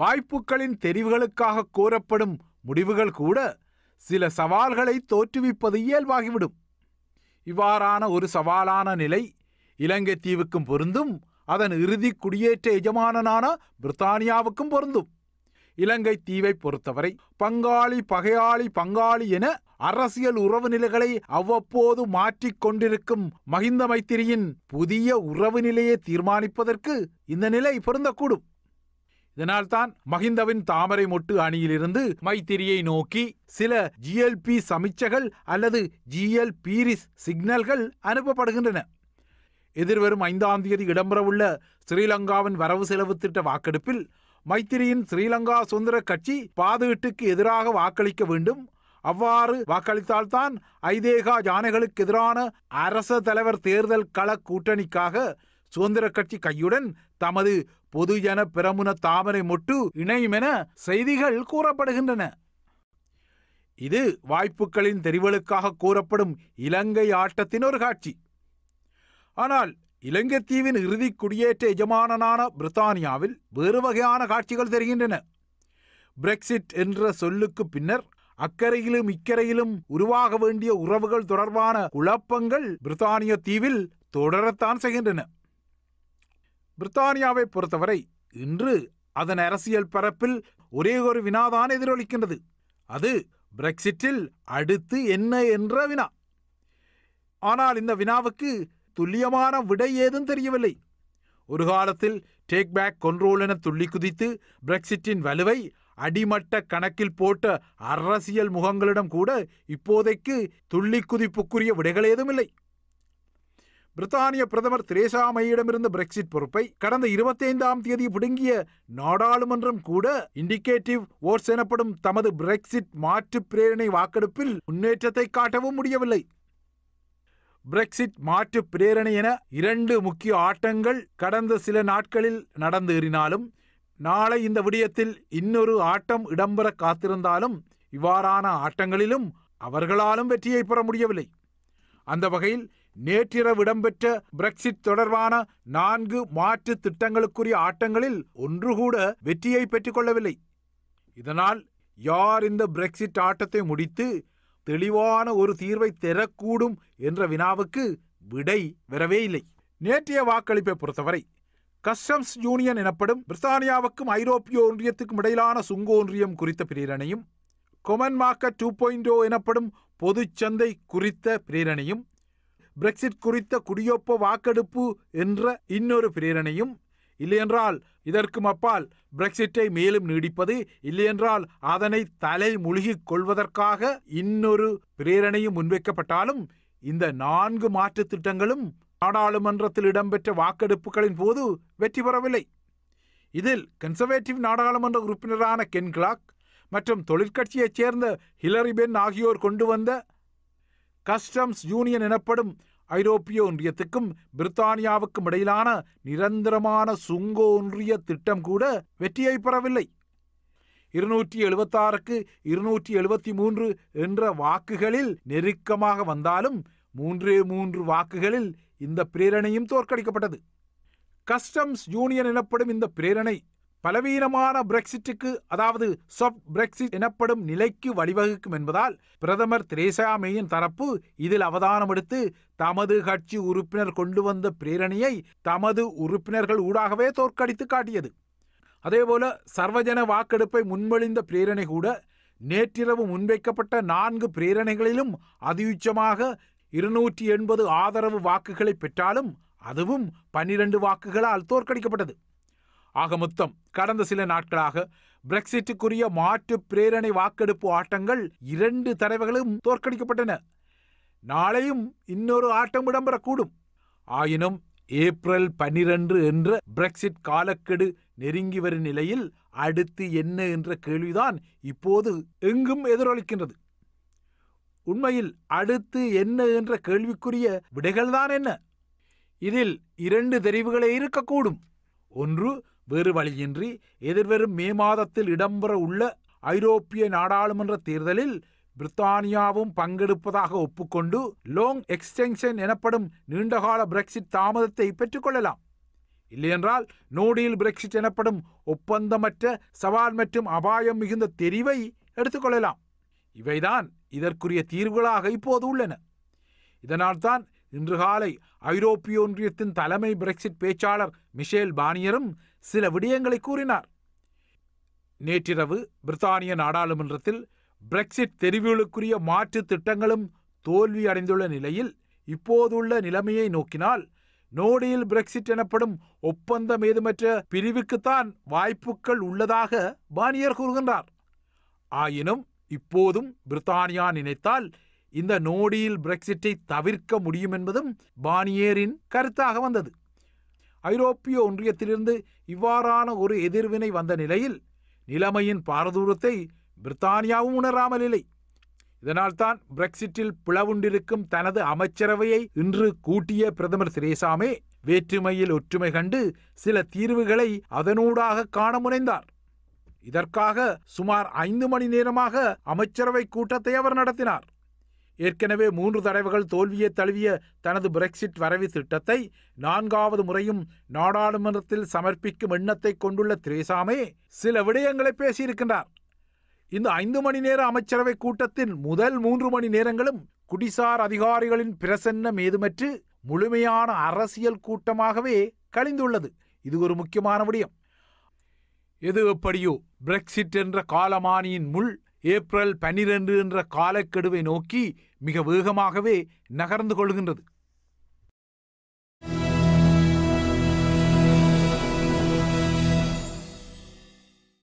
வாய்ப்புகளின் தெரிவுகளுக்காக கோரப்படும் முடிவுகள் கூட சில சவால்களை தோற்றுவிப்பது இயல்பாகிவிடும். இவ்வாறான ஒரு சவாலான நிலை இலங்கை தீவுக்கும் பொருந்தும், அதன் இறுதி குடியேற்ற எஜமானனான பிரித்தானியாவுக்கும் பொருந்தும். இலங்கை தீவை பொறுத்தவரை பங்காளி பகையாளி பங்காளி என அரசியல் உறவு நிலைகளை அவ்வப்போது மாற்றிக்கொண்டிருக்கும் மஹிந்த மைத்திரியின் புதிய உறவு நிலையை தீர்மானிப்பதற்கு இந்த நிலை பொருந்தக்கூடும். இதனால்தான் மஹிந்தவின் தாமரை மொட்டு அணியிலிருந்து மைத்திரியை நோக்கி சில ஜிஎல்பி சமிச்சைகள் அல்லது ஜிஎல்பிரிஸ் சிக்னல்கள் அனுப்பப்படுகின்றன. எதிர்வரும் 5ஆம் தேதி இடம்பெறவுள்ள ஸ்ரீலங்காவின் வரவு செலவு திட்ட வாக்கெடுப்பில் மைத்திரியின் ஸ்ரீலங்கா சுதந்திர கட்சி பாதுகாப்புக்கு எதிராக வாக்களிக்க வேண்டும். அவ்வாறு வாக்களித்தால்தான் ஐதேகா யானைகளுக்கு எதிரான அரச தலைவர் தேர்தல் கள கூட்டணிக்காக சுதந்திர கட்சி கையுடன் தமது பொதுஜன பிரமுன தாமரை மொட்டு இணையுமென செய்திகள் கூறப்படுகின்றன. இது வாய்ப்புகளின் தெரிவுகளுக்காக கூறப்படும் இலங்கை ஆட்டத்தின் ஒரு காட்சி. ஆனால் இலங்கை தீவின் இறுதி குடியேற்ற எஜமானனான பிரித்தானியாவில் வேறு வகையான காட்சிகள் தெரிகின்றன. பிரெக்சிட் என்ற சொல்லுக்கு பின்னர் அக்கறையிலும் இக்கரையிலும் உருவாக வேண்டிய உறவுகள் தொடர்பான குழப்பங்கள் பிரித்தானிய தீவில் தொடரத்தான் செய்கின்றன. பிரித்தானியாவை பொறுத்தவரை இன்று அதன் அரசியல் பரப்பில் ஒரே ஒரு வினாதான் எதிரொலிக்கின்றது. அது பிரெக்சிட்டில் அடுத்து என்ன என்ற வினா. ஆனால் இந்த வினாவுக்கு துல்லியமான விடை ஏதும் தெரியவில்லை. ஒரு காலத்தில் டேக் பேக் கண்ட்ரோல் என துள்ளி குதித்து பிரெக்சிட்டின் வலுவை அடிமட்ட கணக்கில் போட்ட அரசியல் முகங்களிடம் கூட இப்போதைக்கு துள்ளி குதிப்புக்குரிய விடைகள் ஏதும் இல்லை. பிரித்தானிய பிரதமர் தெரேசா மேயிடமிருந்து பிரெக்சிட் பொறுப்பை கடந்த 25ஆம் தேதி பிடுங்கிய நாடாளுமன்றம் கூட இண்டிகேட்டிவ் ஓட்ஸ் எனப்படும் தமது பிரெக்சிட் மாற்று பிரேரணை வாக்கெடுப்பில் முன்னேற்றத்தை காட்டவும் முடியவில்லை. பிரெக்சிட் மாற்று பிரேரணை என 2 முக்கிய ஆட்டங்கள் கடந்த சில நாட்களில் நடந்தேறினாலும், நாளை இந்த விடயத்தில் இன்னொரு ஆட்டம் இடம்பெற காத்திருந்தாலும், இவ்வாறான ஆட்டங்களிலும் அவர்களாலும் வெற்றியை பெற முடியவில்லை. அந்த வகையில் நேற்றிரவு இடம்பெற்ற பிரெக்சிட் தொடர்பான 4 மாற்று திட்டங்களுக்குரிய ஆட்டங்களில் ஒன்று கூட வெற்றியை பெற்றுக்கொள்ளவில்லை. இதனால் யார் இந்த பிரெக்சிட் ஆட்டத்தை முடித்து தெளிவான ஒரு தீர்வை தரக்கூடும் என்ற வினாவுக்கு விடை வரவே இல்லை. நேற்றைய வாக்களிப்பை பொறுத்தவரை கஸ்டம்ஸ் யூனியன் எனப்படும் பிரித்தானியாவுக்கும் ஐரோப்பிய ஒன்றியத்துக்கும் இடையிலான சுங்க ஒன்றியம் குறித்த பிரேரணையும், கொமன் மார்க்கெட் 2.0 எனப்படும் பொதுச்சந்தை குறித்த பிரேரணையும், பிரெக்சிட் குறித்த குடியொப்ப வாக்கெடுப்பு என்ற இன்னொரு பிரேரணையும், இல்லையென்றால் இதற்கும் அப்பால் பிரெக்சிட்டை மேலும் நீடிப்பது, இல்லையென்றால் அதனை தலை முழுகிக் கொள்வதற்காக இன்னொரு பிரேரணையும் முன்வைக்கப்பட்டாலும், இந்த 4 மாற்று திட்டங்களும் நாடாளுமன்றத்தில் இடம்பெற்ற வாக்கெடுப்புகளின் போது வெற்றி பெறவில்லை. இதில் கன்சர்வேட்டிவ் நாடாளுமன்ற உறுப்பினரான கென் கிளாக் மற்றும் தொழிற்கட்சியைச் சேர்ந்த ஹிலரி பென் ஆகியோர் கொண்டு வந்த கஸ்டம்ஸ் யூனியன் எனப்படும் ஐரோப்பிய ஒன்றியத்துக்கும் பிரித்தானியாவுக்கும் இடையிலான நிரந்தரமான சுங்க ஒன்றிய திட்டம் கூட வெற்றியை பெறவில்லை. 276க்கு 273 என்ற வாக்குகளில் நெருக்கமாக வந்தாலும் 3 வாக்குகளில் இந்த பிரேரணையும் தோற்கடிக்கப்பட்டது. கஸ்டம்ஸ் யூனியன் எனப்படும் இந்த பிரேரணை பலவீனமான பிரெக்சிட்டுக்கு, அதாவது சாஃப்ட் பிரெக்சிட் எனப்படும் நிலைக்கு வழிவகுக்கும் என்பதால் பிரதமர் தெரேசா மேயின் தரப்பு இதில் அவதானம் எடுத்து தமது கட்சி உறுப்பினர் கொண்டு வந்த பிரேரணையை தமது உறுப்பினர்கள் ஊடாகவே தோற்கடித்து காட்டியது. அதேபோல சர்வஜன வாக்கெடுப்பை முன்மொழிந்த பிரேரணை கூட நேற்றிரவு முன்வைக்கப்பட்ட 4 பிரேரணைகளிலும் அதியுச்சமாக 280 ஆதரவு வாக்குகளை பெற்றாலும் அதுவும் 12 வாக்குகளால் தோற்கடிக்கப்பட்டது. ஆக மொத்தம் கடந்த சில நாட்களாக பிரெக்சிட்டுக்குரிய மாற்று பிரேரணை வாக்கெடுப்பு ஆட்டங்கள் 2 தடவைகளும் தோற்கடிக்கப்பட்டன. நாளையும் இன்னொரு ஆட்டம் இடம்பெறக்கூடும். ஆயினும் ஏப்ரல் 12 என்ற பிரெக்சிட் காலக்கெடு நெருங்கி வரும் நிலையில் அடுத்து என்ன என்ற கேள்விதான் இப்போது எங்கும் எதிரொலிக்கின்றது. உண்மையில் அடுத்து என்ன என்ற கேள்விக்குரிய விடைகள்தான் என்ன? இதில் 2 தெரிவுகளே இருக்கக்கூடும். ஒன்று, வேறு வழியின்றி எதிர்வரும் மே மாதத்தில் இடம்பெற உள்ள ஐரோப்பிய நாடாளுமன்ற தேர்தலில் பிரித்தானியாவும் பங்கெடுப்பதாக ஒப்புக்கொண்டு லாங் எக்ஸ்டென்ஷன் எனப்படும் நீண்டகால பிரெக்சிட் தாமதத்தை பெற்றுக்கொள்ளலாம். இல்லையென்றால் நோடியில் பிரெக்சிட் எனப்படும் ஒப்பந்தமற்ற சவால் மற்றும் அபாயம் மிகுந்த தெரிவை எடுத்துக்கொள்ளலாம். இவைதான் இதற்குரிய தீர்வுகளாக இப்போது உள்ளன. இதனால்தான் இன்று காலை ஐரோப்பிய ஒன்றியத்தின் தலைமை பிரெக்சிட் பேச்சாளர் மிஷேல் பார்னியரும் சில விடயங்களை கூறினார். நேற்றிரவு பிரித்தானிய நாடாளுமன்றத்தில் பிரெக்சிட் தெரிவுகளுக்குரிய மாற்று திட்டங்களும் தோல்வி அடைந்துள்ள நிலையில் இப்போதுள்ள நிலைமையை நோக்கினால் நோடியில் பிரெக்சிட் எனப்படும் ஒப்பந்தம் ஏதுமற்ற பிரிவுக்குத்தான் வாய்ப்புகள் உள்ளதாக பார்னியர் கூறுகின்றார். ஆயினும் இப்போதும் பிரித்தானியா நினைத்தால் இந்த நோடியில் பிரெக்சிட்டை தவிர்க்க முடியும் என்பதும் பார்னியரின் கருத்தாக வந்தது. ஐரோப்பிய ஒன்றியத்திலிருந்து இவ்வாறான ஒரு எதிர்வினை வந்த நிலையில் நிலைமையின் பாரதூரத்தை பிரித்தானியாவும் உணராமல் இல்லை. இதனால்தான் பிரெக்சிட்டில் பிளவுண்டிருக்கும் தனது அமைச்சரவையை இன்று கூட்டிய பிரதமர் தெரேசாமே வேற்றுமையில் ஒற்றுமை கண்டு சில தீர்வுகளை அதனூடாக காண முனைந்தார். இதற்காக சுமார் 5 மணி நேரமாக அமைச்சரவை கூட்டத்தை அவர் நடத்தினார். ஏற்கனவே 3 தடவைகள் தோல்வியை தழுவிய தனது பிரெக்சிட் வரவு திட்டத்தை 4வது முறையும் நாடாளுமன்றத்தில் சமர்ப்பிக்கும் எண்ணத்தை கொண்டுள்ள தெரேசாமே சில விடயங்களை பேசியிருக்கின்றார். இந்த 5 மணி நேர அமைச்சரவை கூட்டத்தின் முதல் 3 மணி நேரங்களும் குடிசார் அதிகாரிகளின் பிரசன்னம் ஏதுமற்று முழுமையான அரசியல் கூட்டமாகவே கழிந்துள்ளது. இது ஒரு முக்கியமான விடயம். எது எப்படியோ பிரெக்சிட் என்ற காலமானியின் முள் ஏப்ரல் 12 என்ற காலக்கெடுவை நோக்கி மிக வேகமாகவே நகர்ந்து கொள்கின்றது.